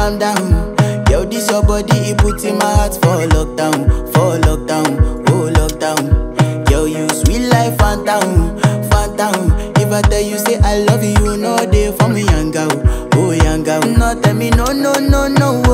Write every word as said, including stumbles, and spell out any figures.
calm down. Yo, this your body, it puts in my heart for lockdown, for lockdown, oh lockdown. Yo, you sweet life, phantom, phantom. If I tell you say I love you, you know they for me, young girl, oh young girl. No tell me no, no, no, no.